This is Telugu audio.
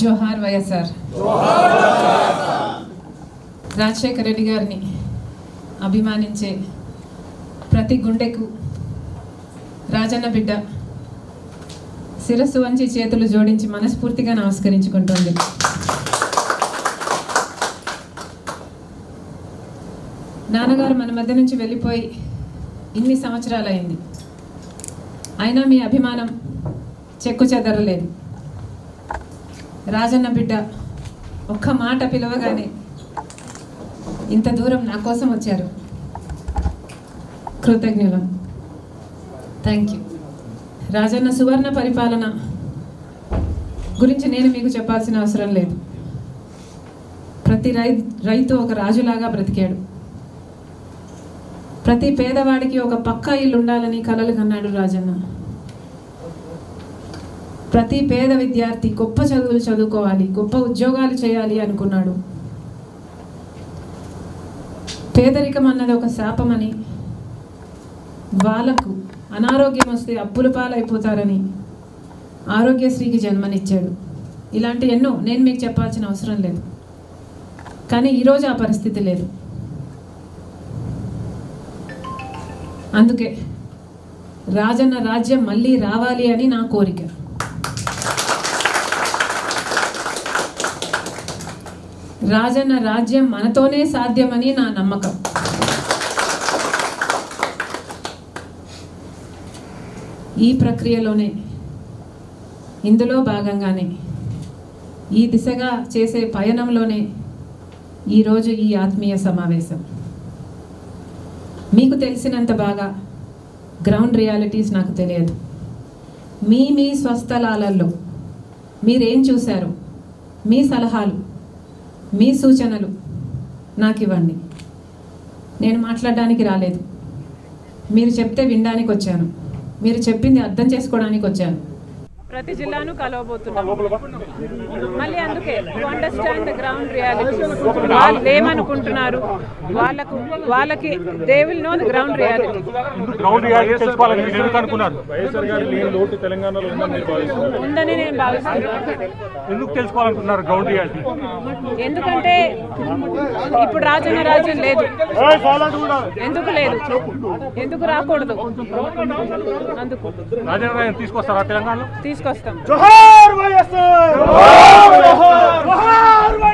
जोहार वैएसआर राजशेखर रेड्डी गारिनी अभिमानिंचे प्रति गुंडेकु राजन्न बिड्ड शिरस्सु वंचि चेतुलु जोडिंचि मनस्फूर्तिगा नमस्करिंचुकुंटुंदि। नानगारु मन मध्य नुंचि वेल्लिपोयि इन्नि संवत्सरालु अय्यिंदि, अयिना मी अभिमानं చెక్కుచెదరలేదు। రాజన్న బిడ్డ ఒక్క మాట పిలవగానే ఇంత దూరం నా కోసం వచ్చారు, కృతజ్ఞులం, థ్యాంక్ యూ। రాజన్న సువర్ణ పరిపాలన గురించి నేను మీకు చెప్పాల్సిన అవసరం లేదు, ప్రతి రైతు ఒక రాజులాగా బ్రతికాడు, ప్రతి పేదవాడికి ఒక పక్కా ఇల్లు ఉండాలని కలలు కన్నాడు రాజన్న, ప్రతి పేద విద్యార్థి గొప్ప చదువులు చదువుకోవాలి, గొప్ప ఉద్యోగాలు చేయాలి అనుకున్నాడు। పేదరికం అన్నది ఒక శాపమని, వాళ్ళకు అనారోగ్యం వస్తే అప్పుల పాలైపోతారని ఆరోగ్యశ్రీకి జన్మనిచ్చాడు। ఇలాంటి ఎన్నో నేను మీకు చెప్పాల్సిన అవసరం లేదు, కానీ ఈరోజు ఆ పరిస్థితి లేదు। అందుకే రాజన్న రాజ్యం మళ్ళీ రావాలి అని నా కోరిక। రాజన్న రాజ్యం మనతోనే సాధ్యమని నా నమ్మకం। ఈ ప్రక్రియలోనే ఇందులో భాగంగానే ఈ దిశగా చేసే పయనంలోనే ఈరోజు ఈ ఆత్మీయ సమావేశం। మీకు తెలిసినంత బాగా గ్రౌండ్ రియాలిటీస్ నాకు తెలియదు, మీ స్వస్థలాలలో మీరేం చూశారు, మీ సలహాలు మీ సూచనలు నాకు ఇవ్వండి। నేను మాట్లాడడానికి రాలేదు, మీరు చెప్తే వినడానికి వచ్చాను, మీరు చెప్పింది అర్థం చేసుకోవడానికి వచ్చాను। ప్రతి జిల్లాను కలవబోతున్నాం మళ్ళీ, అందుకే అండర్స్టాండ్ ద గ్రౌండ్ రియాలిటీస్, వాళ్ళు ఏమనుకుంటున్నారు, వాళ్ళకి they will know the ground reality. Ground reality తెలుసుకోవాలని నేను అనుకున్నాను, వైఎస్ఆర్ గారి లేని లోటు తెలంగాణలో ఉందని నేను భావిస్తున్నాను। ఎందుకు తెలుసుకోవాలనుకుంటున్నారు గ్రౌండ్ రియాలిటీ? ఎందుకంటే ఇప్పుడు రాజన్న రాజ్యం లేదు, ఎందుకు లేదు, ఎందుకు రాకూడదు, అందుకు రాజన్న రాజ్యం తీసుకొస్తారా తెలంగాణలో? जोहार वैएसआर।